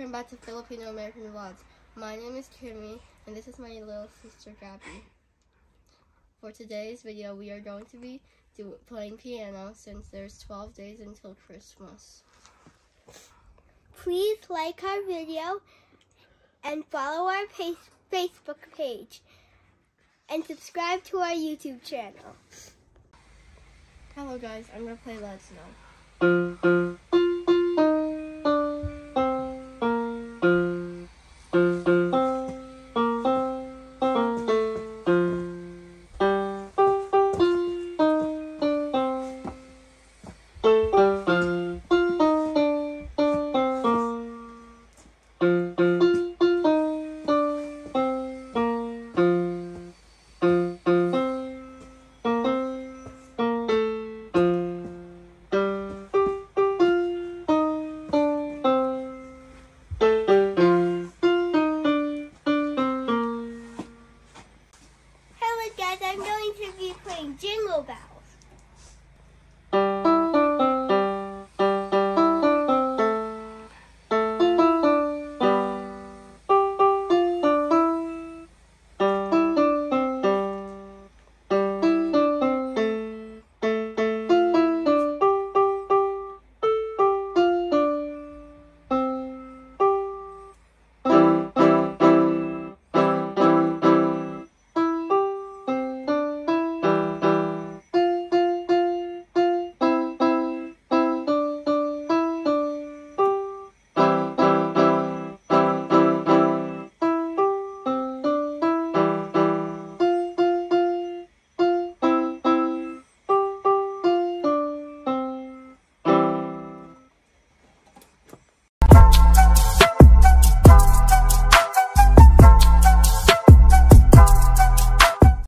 Welcome back to Filipino American Vlogs. My name is Kimmy, and this is my little sister Gabby. For today's video, we are going to be playing piano since there's 12 days until Christmas. Please like our video and follow our Facebook page and subscribe to our YouTube channel. Hello guys, I'm gonna play Let's Know.